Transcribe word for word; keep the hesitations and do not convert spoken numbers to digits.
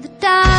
the time.